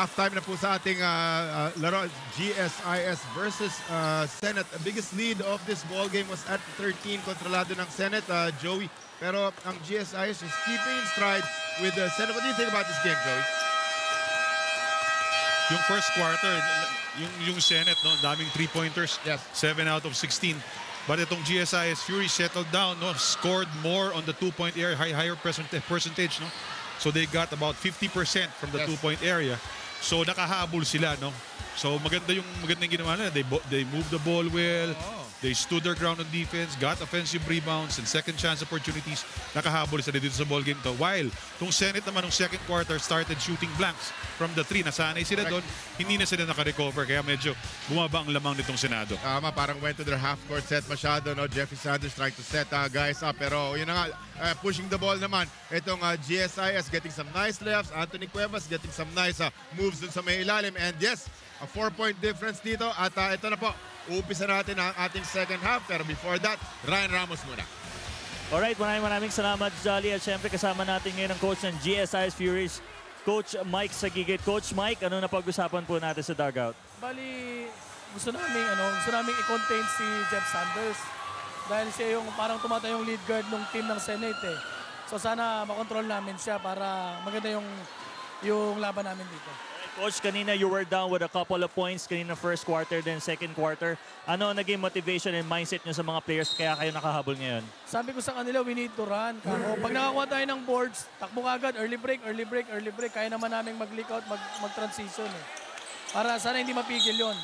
Halftime na po sa ating laro, GSIS versus Senate. The biggest lead of this ballgame was at 13, kontrolado ng Senate, Joey. Pero ang GSIS is keeping in stride with the Senate. What do you think about this game, Joey? Yung first quarter, yung Senate, no, daming three-pointers, yes. 7 out of 16. But itong GSIS Furies settled down, no, scored more on the two-point area, higher percentage, no? So they got about 50% from the yes. two-point area. So nakahabol sila, no? So maganda yung ginawa nila. They moved the ball well. Oh. They stood their ground on defense, got offensive rebounds and second chance opportunities. Nakahabol sila dito sa ball game to. While tung Senate naman ng second quarter started shooting blanks from the three. Nasanay sila doon, hindi na sila naka-recover kaya medyo bumaba ang lamang nitong Senado. Tama, parang went to their half court set masyado, no? Jeffrey Sanders trying to set guys up pero yun na nga, pushing the ball naman itong GSIS getting some nice lefts. Anthony Cuevas getting some nice moves dun sa may ilalim and yes, a 4-point difference dito at ito na po. Umpisa natin ang ating second half, pero before that, Ryan Ramos muna. Alright, maraming salamat, Jolly. At syempre, kasama natin ngayon ang coach ng GSIS Furies, Coach Mike Sahigit. Coach Mike, ano na pag-usapan po natin sa dugout? Bali, gusto namin i-contain si Jeff Sanders dahil siya yung parang tumatayong lead guard ng team ng Senate. Eh. So sana makontrol namin siya para maganda yung laban namin dito. Coach, kanina you were down with a couple of points kanina first quarter then second quarter. Ano naging motivation and mindset nyo sa mga players kaya kayo nakahabol ngayon? Sabi ko sa kanila, we need to run. Pag nakakuha tayo ng boards, takbo agad, early break. Kaya naman namin mag-leak out, mag-transition. Eh. Para sana hindi mapigil yon.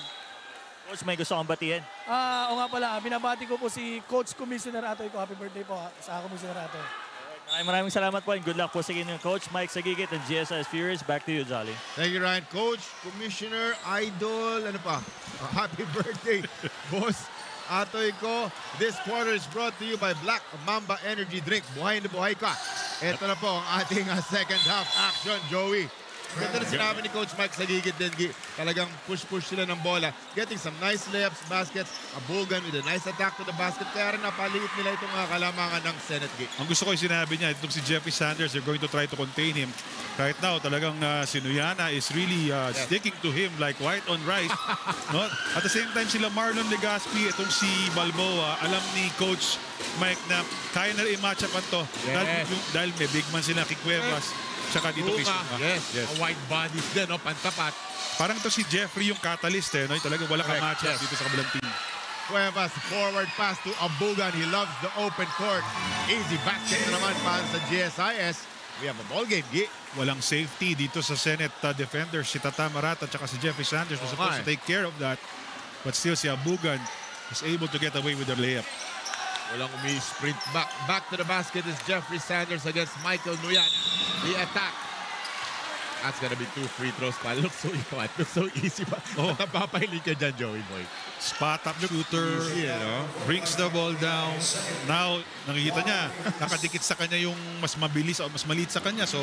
Coach, may gusto kong batiin? Oo nga pala, binabati ko po si Coach Commissioner Atoy ko. Happy birthday po sa Commissioner Atoy. Maraming salamat po and good luck po sa inyo, Coach Mike Sahigit and GSIS Furies. Back to you, Jolly. Thank you, Ryan. Coach, Commissioner, Idol, ano pa? Happy birthday, Boss Atoy ko. This quarter is brought to you by Black Mamba Energy Drink. Buhay na buhay ka. Ito na po ang ating second half action, Joey. Ganda na sinabi ni Coach Mike Sahigit din. Talagang push-push sila ng bola. Getting some nice layups, baskets. Abugan with a nice attack to the basket. Kaya rin napaliit nila itong kalamangan ng Senate game. Ang gusto ko yung sinabi niya, itong si Jeffrey Sanders, they're going to try to contain him. Right now, talagang si Nuyana is really sticking to him like white on rice. No? At the same time, sila Marlon Legaspi, itong si Balboa, alam ni Coach Mike na kaya na i-match up ito. Yes. Dahil may big man sila kay Cuevas. Tsaka dito kay Suma. Yes. White bodies din, no? Pantapat. Parang to si Jeffrey yung catalyst, eh. No? Talagang wala kang match dito sa kabilang team. Cuevas, forward pass to Abugan. He loves the open court. Easy basket na naman para sa GSIS. We have a ball game, G. Walang safety dito sa Senate defenders. Si Tata Marata tsaka si Jeffrey Sanders was supposed to take care of that. But still, si Abugan is able to get away with the layup. Walang umi-sprint back. Back to the basket is Jeffrey Sanders against Michael Nuyana. The attack. That's gonna be two free throws pa. Looks so easy pa. Natapapahili ka dyan, Joey Boy. Spot up shooter. Easy, no? Brings the ball down. Now, nakikita niya. Nakadikit sa kanya yung mas mabilis o mas maliit sa kanya. So,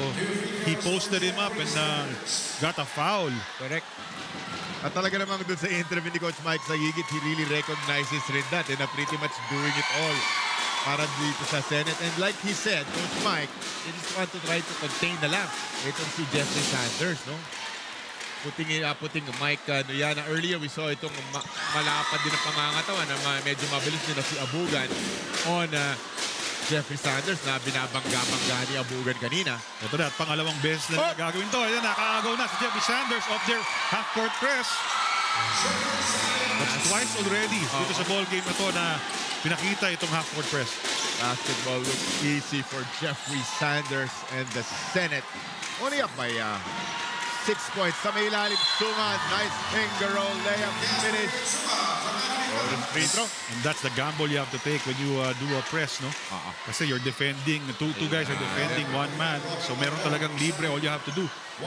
he posted him up and got a foul. Correct. At talaga namang doon sa interview ni Coach Mike Sahigit, he really recognizes rin that and pretty much doing it all para dito sa Senate. And like he said, Coach Mike, they just want to try to contain the lamp. Itong si Jeffrey Sanders, no? Putting Mike Nuyana. Earlier, we saw itong malapad din ang pangangatawan na medyo mabilis din na si Abugan on Jeffrey Sanders na binabangga-bangga ni Abugan kanina. Ito na at pangalawang beses na gagawin to. Ayan, nakakagaw na si Jeffrey Sanders of their half-court press. That's twice already dito sa ball game na to na pinakita itong half-court press. Basketball looks easy for Jeffrey Sanders and the Senate. Only up by 6 points. Sa may ilalim, Suma, nice finger roll layup finish. And that's the gamble you have to take when you do a press, no? Kasi you're defending, two guys are defending one man. So meron talagang libre. All you have to do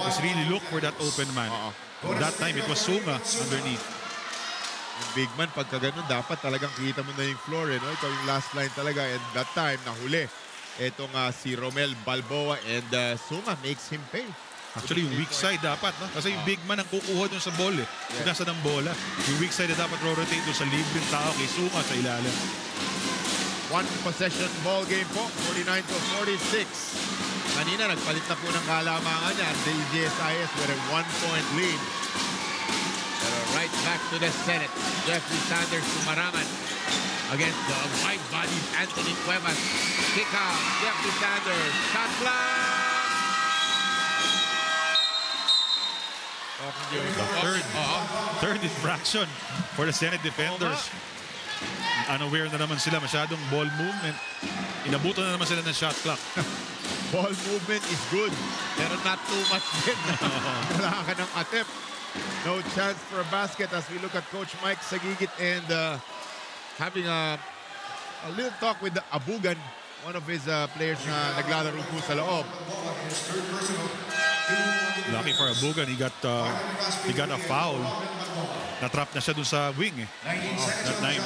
is really look for that open man. That time, it was Sunga underneath. Yung big man, pagka ganun, dapat talagang kita mo na yung floor, eh, no? Ito yung last line talaga. And that time, nahuli. Itong si Romel Balboa and Suma makes him pay. Actually, yung weak side dapat, no? Kasi yung big man ang kukuha dun sa ball, eh. Nasa ng bola. Yung weak side dapat rotate dun sa libreng tao kay Suma sa ilalim. One possession ball game po, 49 to 46. Kanina, nagpalit na po ng kalamangan niya at the GSIS with a 1-point lead. Pero right back to the Senate. Jeffrey Sanders sumarangan against the wide-bodied Anthony Cuevas. Kick out, Jeffrey Sanders. Shot clock! Third infraction for the Senate defenders. Unaware na naman sila, masyadong ball movement. Inabutan na naman sila ng shot clock. Ball movement is good, pero not too much din. Wala ka ng attempt. No chance for a basket as we look at Coach Mike Sahigit and having a little talk with Abugan, one of his players na naglalaro po sa loob. Lucky for Abugan, he got a foul. Natrap na siya dun sa wing eh. That time.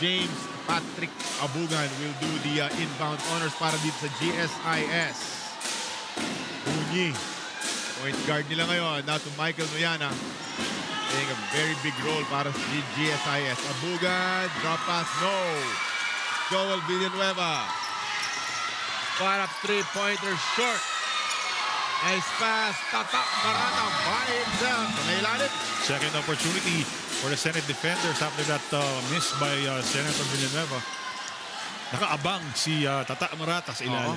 James Patrick Abugan will do the inbound honors para dito sa GSIS. Bunyi. Point guard nila ngayon. Now to Michael Nuyana. Playing a very big role para sa GSIS. Abugan, drop pass, no. Joel Villanueva. Para three-pointer short. Nice pass, Tata Marata by himself. Second opportunity for the Senate defenders after that miss by Senator Villanueva. Nakaabang si Tata Marata sa ilalim.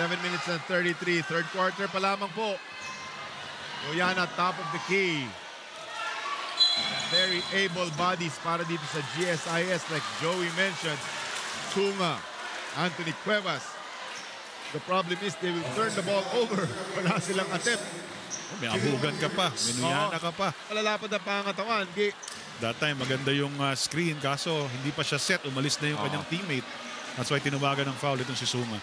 7 minutes and 33. Third quarter pa lamang po. Nuyana top of the key. Very able bodies para dito sa GSIS like Joey mentioned. Suma, Anthony Cuevas. The problem is they will turn the ball over. Wala silang attempt. May Abugan ka pa. May Nuyana ka pa. Malalapad na pangatawan. That time, maganda yung screen. Kaso, hindi pa siya set. Umalis na yung kanyang teammate. That's why tinawagan ng foul itong si Suma.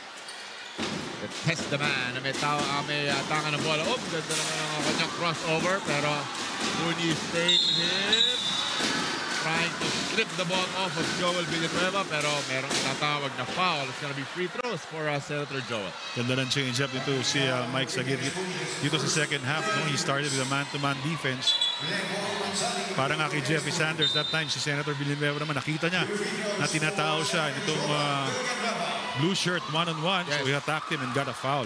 Test the man. May tanga ng bola. Oop, ganda naman ang kanyang crossover. Pero, Rooney stayed him. Trying to strip the ball off of Joel Villanueva, pero merong tatawag na foul. It's gonna be free throws for Senator Joel. Ganda ng change up dito si Mike Sahigit dito sa second half. No? He started with a man-to-man defense. Parang kay Jeffrey Sanders that time, si Senator Villanueva naman, nakita niya na tinatao siya. Itong blue shirt one-on-one, yes. So he attacked him and got a foul.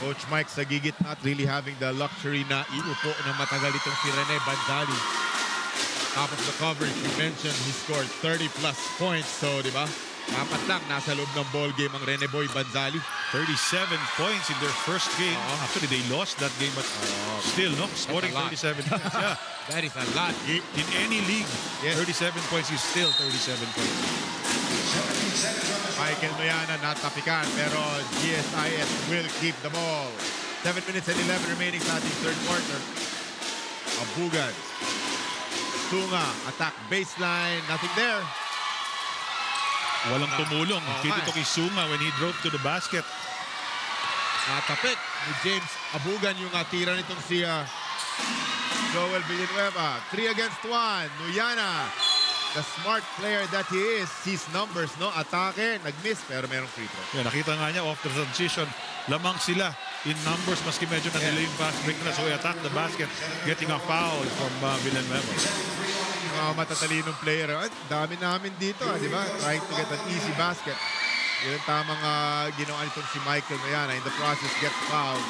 Coach Mike Sahigit not really having the luxury na iupo ng matagal itong si Rene Banzali. Top of the coverage, you mentioned he scored 30-plus points. So, di ba? Dapat lang nasa loob ng ball game ang Rene Boy Banzali. 37 points in their first game. Actually, they lost that game, but still, no? Scoring 37 points. Yeah. That is a lot. In any league, yes. 37 points is still 37 points. Michael Nuyana natapikan, pero GSIS will keep the ball. 7 minutes and 11 remaining sa ating third quarter. Abugan. Sunga, attack baseline, nothing there. Walang tumulong. Kita ito kay Sunga when he drove to the basket. Natapit ni James Abugan yung atira nitong si Joel Villanueva. 3 against 1, Nuyana. The smart player that he is, sees numbers, no? Atake, nag-miss, pero merong free throw. Yeah, nakita nga niya, off the transition, lamang sila in numbers, maski medyo na-delay yung fast break na, so he attacked the basket, getting a foul from Villanueva. Matatalinong player. Dami namin dito, di ba? Trying to get an easy basket. Yun ang tamang ginawa nitong si Michael Nuyana. In the process, gets fouled.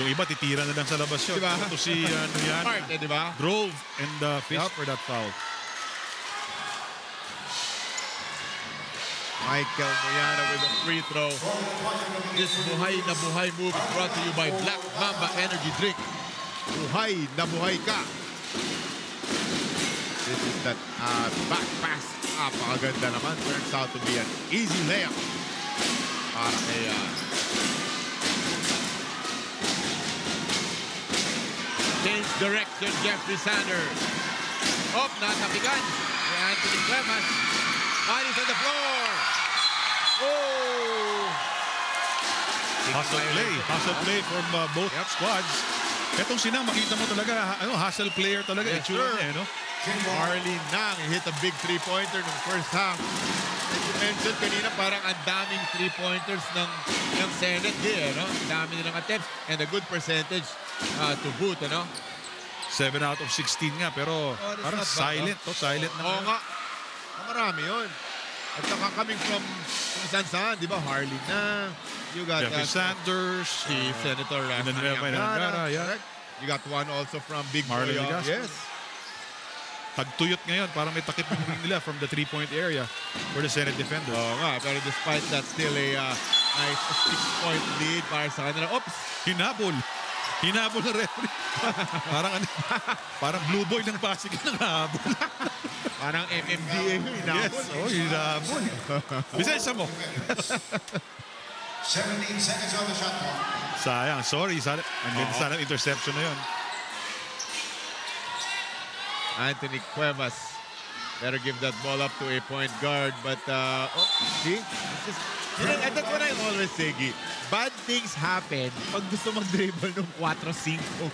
Yung iba titira na lang sa labas yun. Diba? Ito si Nuyana. Drove and fish for that foul. Michael Nuyana with a free throw. This buhay na buhay move is brought to you by Black Mamba Energy Drink. Buhay na buhay ka. This is that back pass. Napakaganda naman. Turns out to be an easy layup. Para kay... change direction, Jeffrey Sanders. Up, natapigan. Anthony Cuevas. Bodies on the floor. Oh! Hustle play from both squads. Etong sina, makita mo talaga, hustle player talaga. Yes, sure. Marlene Nang hit a big three-pointer nung first half. As you mentioned kanina, parang ang daming three-pointers ng Senate here. Ang dami nilang attempts and a good percentage. To boot, ano? 7 out of 16 nga, pero parang silent. Silent na nga. Marami yun. At saka coming from saan-saan, di ba? Harley na. You got Jeffrey Sanders. Si Senator Ryan Ramos. Yeah. You got one also from Big Marley Gaspin. Yes. Tagtuyot ngayon, parang may takip ng nila from the three-point area for the Senate defenders. Oo nga, pero despite that, still a nice six-point lead para sa kanila. Oops! Hinabol! Hinabol na referee. Parang blue boy ng Pasig na nahabol. Parang MMDA yung hinabol. Yes, oh, hinabol. Bisensya mo. 17 seconds on the shot clock. Sayang, sorry. Ang ganda sana ng interception na yun. Anthony Cuevas better give that ball up to a point guard, but see, that's what I always say, Gi. Bad things happen pag gusto mag-dribble ng 4-5 mo.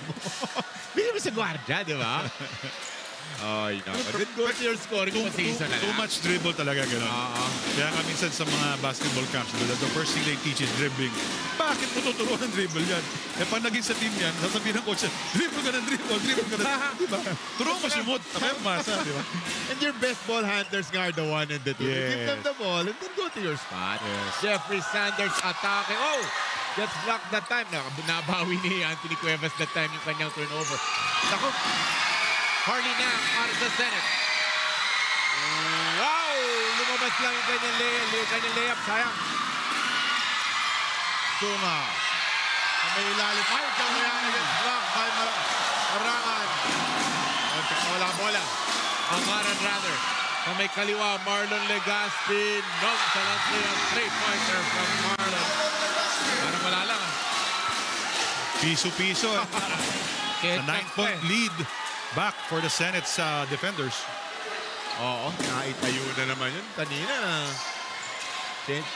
Bigyan mo sa guardia, di ba? Oh, you know, but then go to your scoring position. Too much dribble talaga, gano'n. Kaya ka minsan sa mga basketball camps, the first thing they teach is dribbling. Bakit mo tuturuan ng dribble yan? Eh, pag naging sa team yan, sasabihin ng coach, dribble ka ng dribble. Diba? Turuan mo sumot. Kaya umasa, diba? And your best ball handlers nga are the one and the two. Give them the ball and then go to your spot. Jeffrey Sanders atake. Oh! Gets blocked that time. Nabawi ni Anthony Cuevas that time yung kanyang turnover. Naku! Harley Nang out of the Senate. Wow! Lumabas lang yung kanyang layup. Sayang. Suma. May ilalim. Ay, Kamayangan is blocked by Marangan. Wala bola. Angaran rather. Na may kaliwa, Marlon Legaspi. Nung talante ang 3-pointer from Marlon. Parang wala lang. Piso-piso. Sa 9-point lead. Back for the Senate's defenders. Oo, naitayo na naman yun kanina.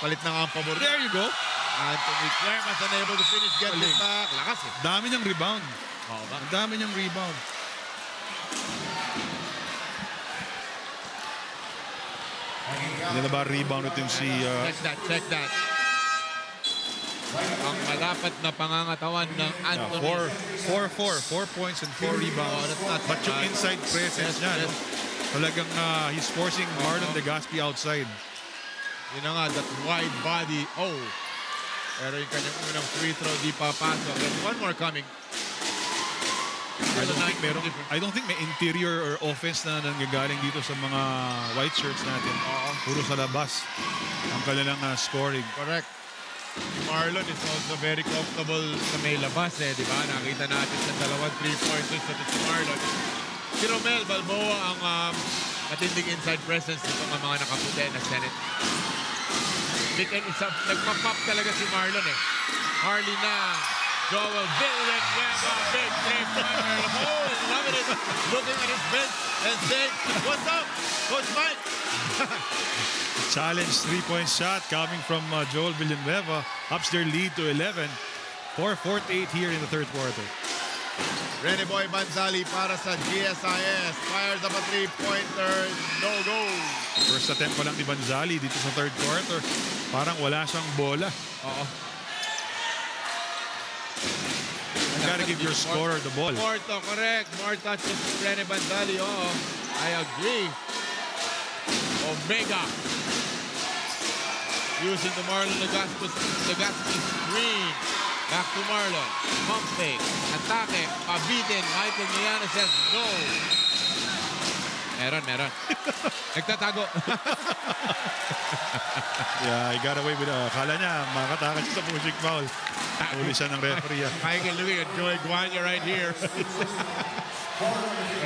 Palit na nga ang pabor. There you go. Anthony Cuevas unable to finish, get it back. Lakas eh. Dami niyang rebound. Oo ba? Dami niyang rebound. Hindi na ba rebound natin si... Check that. Ang malapat na pangangatawan ng Anthony. 4 points and 4 rebounds. But yung inside presence niya, talagang he's forcing Marlon Legaspi outside. Yun na nga, that wide body. Oh! Pero yung kanyang unang free throw, di papasok. There's one more coming. I don't think may interior or offense na nanggagaling dito sa mga white shirts natin. Puro sa labas ang kanilang scoring. Correct. Marlon is also very comfortable sa may labas eh, di ba? Nakita natin sa dalawang 3-pointers natin si Marlon. Si Romel Balboa ang matinding inside presence dito ng mga nakaputi na Senate. Nagpa-pop talaga si Marlon eh. Harley na Joel Villanueva, big 3-pointer. Oh, loving it. Looking at his bench and saying, what's up, Coach Mike? Challenge 3-point shot coming from Joel Villanueva. Ups their lead to 11. 4-4-8 here in the third quarter. Rene Boy Banzali para sa GSIS. Fires up a 3-pointer. No goal. First attempt pa lang ni Banzali dito sa third quarter. Parang wala siyang bola. Oo. You gotta give your scorer the ball. Morto, correct. More touches to Rene Banzali. Oo. I agree. Omega using the Marlon Legaspi screen. Back to Marlon. Pump fake. Atake. Pabidin. Michael Nuyana says no. Meron. Nagtatago. Yeah, he got away with akala niya, makatakas sa pushing foul. Uli siya ng referee. Michael Louis and Joey Guanya right here.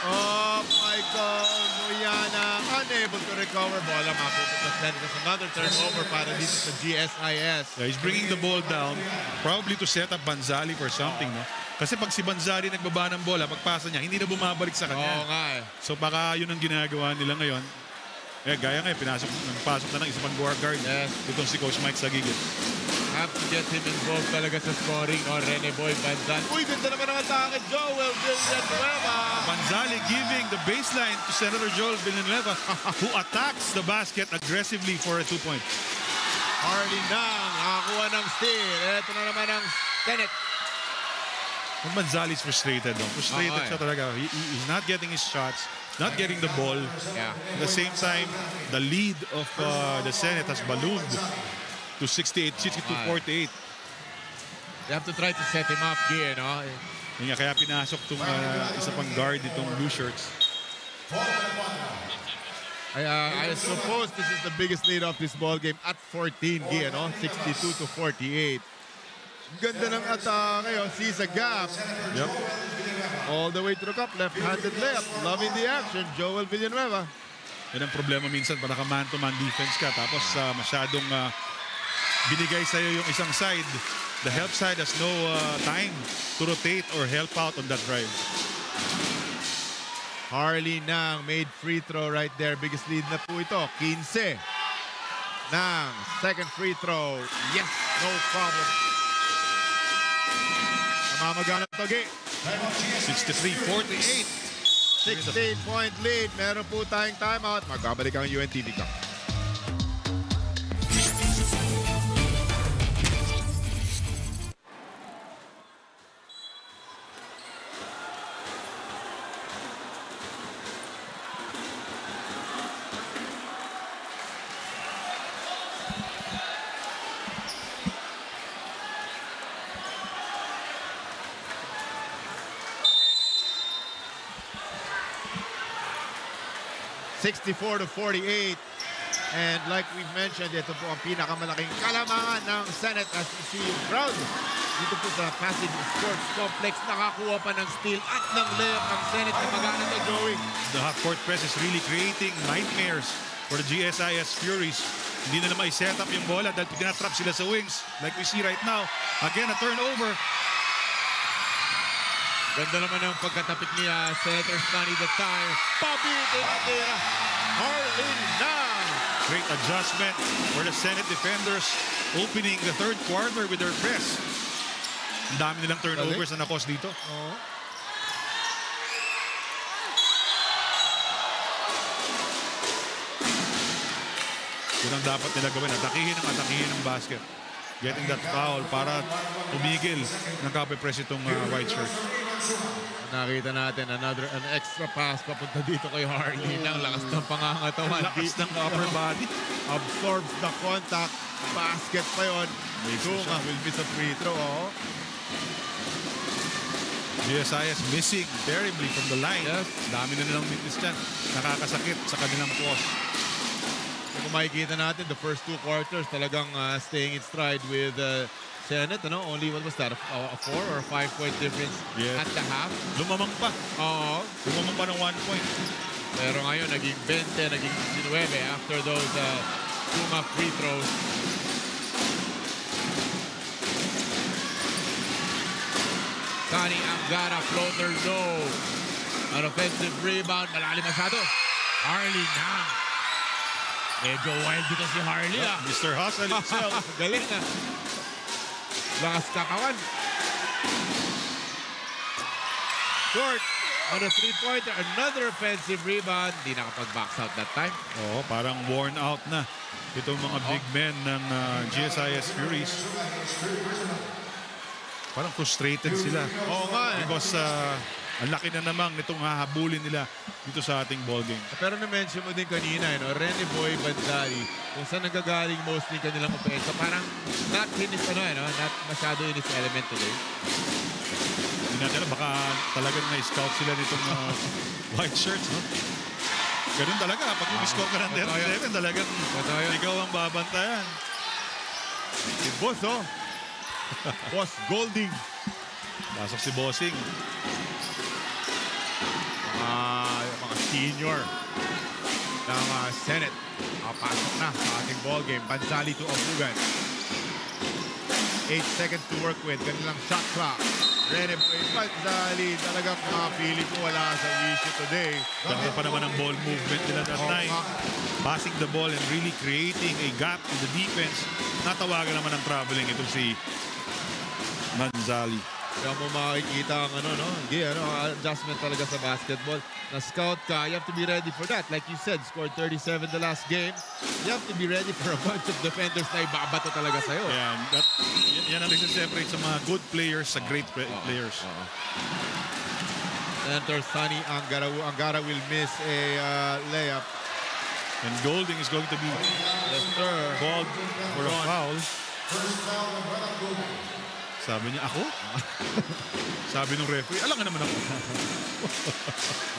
Oh, Michael Nuyana unable to recover. Bola mapupunta sa Senate. Another turnover para dito sa GSIS. Yeah, he's bringing the ball down. Probably to set up Banzali for something, no? Kasi pag si Banzali nagbaba ng bola, pagpasa niya, hindi na bumabalik sa kanya. Oo nga eh. So baka yun ang ginagawa nila ngayon. Eh, gaya nga eh, pinasok na ng isang guard. Yes. Itong si Coach Mike Sahigit. have to get him involved talaga sa scoring, or Rene Boy Banzali. Uy, ganda naman ang atake, Joel Villanueva. Banzali giving the baseline to Senator Joel Villanueva, who attacks the basket aggressively for a two-point. Marlene Nang, nakakuha ng steal. Ito na naman ang Senate. Banzali's frustrated, though. Frustrated siya talaga. He's not getting his shots, not getting the ball. Yeah. At the same time, the lead of the Senate has ballooned to 62-48. They have to try to set him up here, no? Yun nga, kaya pinasok itong isa pang guard itong blue shirts. I suppose this is the biggest lead of this ball game at 14 here, no? 62-48. Ganda ng atake, sees a gap. Yep. All the way to the cup, left-handed layup. Loving the action, Joel Villanueva. Yan ang problema minsan, para ka man-to-man defense ka, tapos masyadong binigay sa'yo yung isang side. The help side has no time to rotate or help out on that drive. Harley Nang made free throw right there. Biggest lead na po ito, 15. Nang, second free throw. Yes, no problem. 63-48. 16-point lead. Meron po tayong timeout. Magbabalik ang UNTV Cup. To 48, and like we've mentioned, ito po ang pinakamalaking kalamangan ng Senate as you see yung crowd dito po sa Pasig Sports Complex. Nakakuha pa ng steal at ng layup ang Senate na magana na Joey. The half court press is really creating nightmares for the GSIS Furies. Hindi na naman i-set up yung bola dahil pinatrap sila sa wings like we see right now. Again, a turnover. Ganda naman ang pagkatapit ni Senator Sonny the time. Bobby Dela Vera, Harley Nang. Great adjustment for the Senate defenders opening the third quarter with their press. Ang dami nilang turnovers na nakos dito. Yun ang dapat nila gawin. Atakihin ang basket. Getting that foul para tumigil ng kape-press itong white shirt. Nakita natin an extra pass papunta dito kay Harley. Ang lakas ng pangangatawan. Lakas ng upper body. Absorbs the contact. Basket pa yun. Sunga will miss a free throw. GSIS missing terribly from the line. Yes. Dami na nilang miss dyan. Nakakasakit sa kanilang cross. Kung makikita natin, the first two quarters talagang staying in stride with Senate, ano? Only, what was that, a 4 or 5 point difference at the half? Lumamang pa. Oo. Lumamang pa ng 1 point. Pero ngayon, naging 20, naging 19 after those Suma free throws. Sonny Angara, floater low. An offensive rebound. Malalim masyado. Harley Nang. Medyo wild dito si Harley, Mr. Hustle himself. Galing na. Lakas kakawan. Short on a three-pointer. Another offensive rebound. Di nakapag-box out that time. Oo, parang worn out na itong mga big men ng GSIS Furies. Parang frustrated sila. Oo nga. Because ang laki na namang nitong hahabulin nila dito sa ating ballgame. Pero na-mention mo din kanina, Rene Boy Banzali, kung saan nanggagaling mostly kanilang opensa, parang not in his, not masyado in his element today. Hindi natin alam, baka talagang na-scout sila nitong white shirts, no? Ganun talaga, pag i-score ka ng 37, talagang ikaw ang babantayan. Si Boss, Boss Golding. Pasok si Bossing. Mga senior ng Senate. Pasok na sa ating ballgame. Banzali to Abugan. 8 seconds to work with. Kanilang shot clock. Rene Banzali talagang feeling ko wala sa issue today. Dahil pa naman ang ball movement nila that time. Passing the ball and really creating a gap in the defense natawagan naman ng traveling ito si Banzali. Kaya mo makikita ang ano, no? Hindi, ano, adjustment talaga sa basketball. Na-scout ka, you have to be ready for that. Like you said, scored 37 the last game. You have to be ready for a bunch of defenders na ibabato talaga sa'yo. Yeah, that, yan ang nagsiseparate sa mga good players sa great players. Center Sonny Angara. Angara will miss a layup. And Golding is going to be called for a foul. Sabi niya, ako? Sabi ng referee, alam nga naman ako.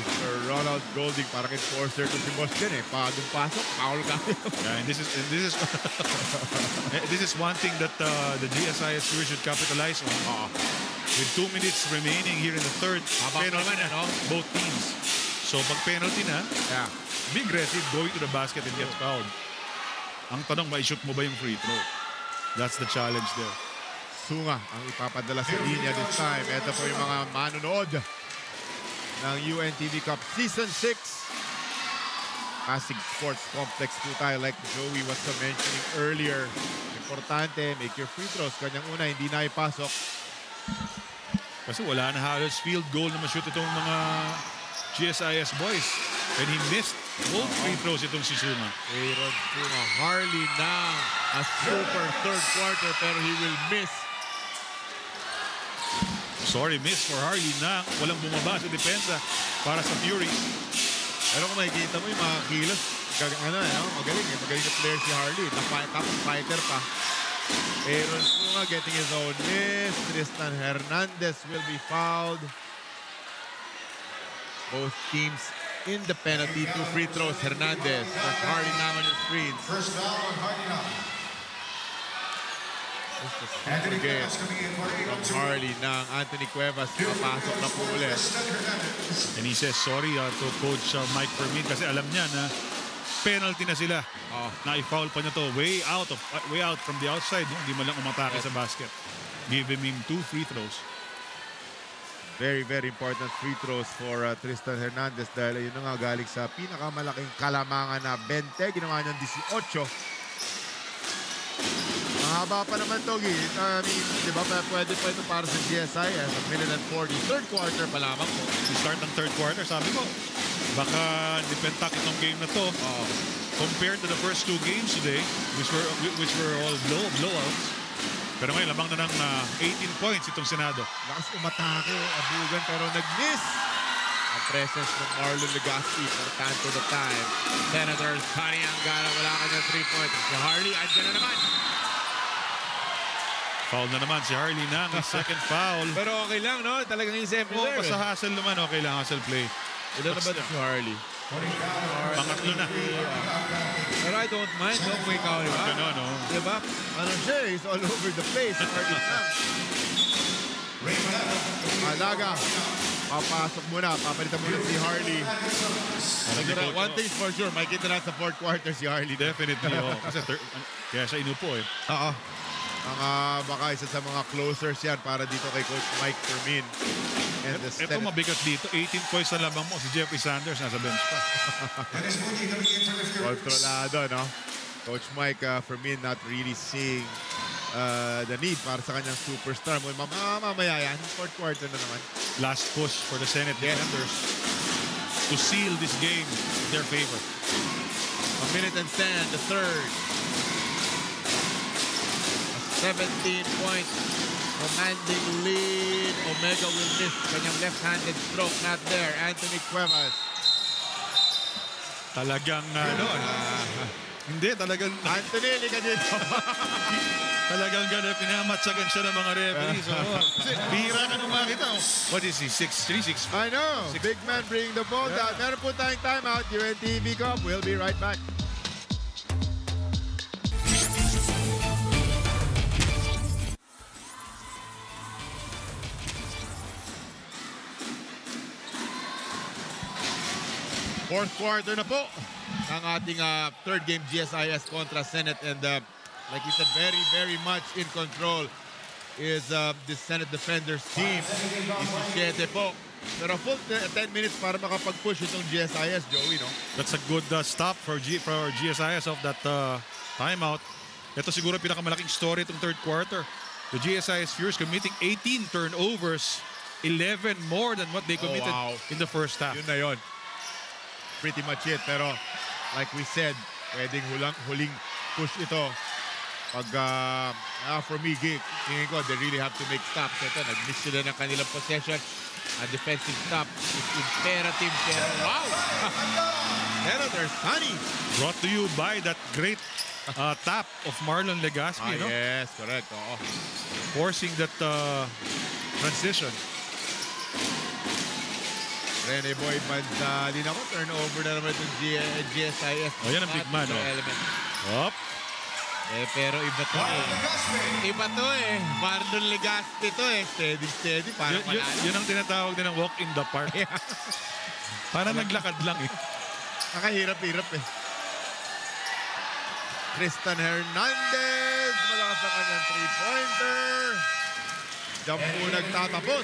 Mr. Ronald Golding, parang enforcer to si boss din eh. Pag pasok, foul ka. Yeah, and this is one thing that the GSIS Furies should capitalize on. With 2 minutes remaining here in the third, penalty na, no? Both teams. So pag penalty na, yeah, be aggressive, going to the basket and gets fouled. Ang tanong, may shoot mo ba yung free throw? That's the challenge there. Sunga ang ipapadala sa linya this time. Ito po yung mga manunood ng UNTV Cup Season 6. Pasig Sports Complex po tayo, like Joey was mentioning earlier. Importante, make your free throws. Kanyang una, hindi na ipasok. Kasi wala na halos field goal na mashoot itong mga GSIS boys. And he missed both free throws itong si Suma. Aaron Suma, Harley Nang, a super third quarter, pero he will miss. Sorry, miss for Harley na walang bumaba sa depensa para sa Furies. Pero kung makikita mo yung mga kilos, magaling na player si Harley. Tapos fighter pa. Aaron Suma getting his own miss. Tristan Hernandez will be fouled. Both teams in the penalty, 2 free throws. Hernandez with Harley Nang on the screens. First foul on Harley Nang. Anthony Cuevas coming in for Harley Nang. Anthony Cuevas papasok na po ulit. And he says sorry to Coach Mike Fermin kasi alam niya na penalty na sila. Na-foul pa niya to. Way out from the outside. Hindi mo lang umatake sa basket. Giving him 2 free throws. Very, very important free throws for Tristan Hernandez dahil yun nga galing sa pinakamalaking kalamangan na 20. Ginawa niyang 18. Mahaba pa naman to, Git. I mean, di ba, pwede pa ito para sa GSIS. A minute and 40. Third quarter pa lamang po. We start ng third quarter, sabi ko. Baka dipentak itong game na to. Compared to the first 2 games today, which were all blowouts. Pero ngayon, labang na ng 18 points itong Senado. Lakas umatake, Abugan, pero nag-miss. Ang presence ng Marlon Legaspi for time to the time. Senator Sonny Angara, wala ka ng 3 points. Si Harley, andyan na naman. Foul na naman si Harley Nang, second foul. Pero okay lang, no? Talagang yung semi there. Basta hassle naman, okay lang, hassle play. Ilan na ba si Harley? Pangatlo na. Pero I don't mind, no? Kung ikaw, di ba? Gano'n, no? Di ba? Ano siya, he's all over the place, Harley Nang. Alaga. Papasok muna, papalitan muna si Harley. One thing for sure, makikita na sa fourth quarter si Harley. Definitely, oh. Kaya siya inupo, eh. Oo. Baka isa sa mga closers yan para dito kay Coach Mike Fermin. Ito mabigat dito, 18 points na labang mo. Si Jeffrey Sanders nasa bench pa. Kontrolado, no? Coach Mike Fermin not really seeing the need para sa kanyang superstar. Mamaya yan, fourth quarter na naman. Last push for the Senate defenders to seal this game in their favor. A minute and 10, the third. 17-point commanding lead. Omega will miss. Kanyang left-handed stroke not there. Anthony Cuevas. Talagang hindi, talagang... Anthony, liga dito. Talagang gano'n. Pinamatsagan siya ng mga referees. Bira ka nung makita. What is he? 6-3, 6-4? I know. Big man bringing the ball down. Meron po tayong timeout. UNTV Cup. We'll be right back. Fourth quarter na po ang ating third game GSIS contra Senate, and like you said, very, very much in control is the Senate defenders team. 17 po. Pero full 10 minutes para makapag-push itong GSIS, Joey, no? That's a good stop for GSIS of that timeout. Ito siguro pinakamalaking story itong third quarter. The GSIS Furies committing 18 turnovers, 11 more than what they committed in the first half. Yun na yun. Pretty much it. Pero like we said, pwedeng huling push ito. Pag, for me, tingin ko, they really have to make stops. Ito, nag-miss sila ng kanilang possession. A defensive stop is imperative. Pero, wow! Pero they're sunny. Brought to you by that great tap of Marlon Legaspi, no? Yes, correct. Oo. Forcing that transition. Rene Boy Banzali na ko. Turnover na naman itong GSIS. Oh, yan ang big man, oh. Up. Eh, pero iba to eh. Iba to eh. Marlon Legaspi to eh. Steady, steady. Parang panalo. Yun ang tinatawag din ng walk in the park. Parang naglakad lang eh. Nakahirap-hirap eh. Tristan Hernandez, malakas ang kanyang three-pointer. Diyan po nagtatapos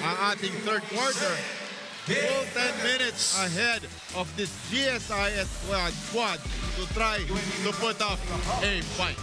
ang ating third quarter. Full 10 minutes ahead of this GSIS squad to try to put up a fight.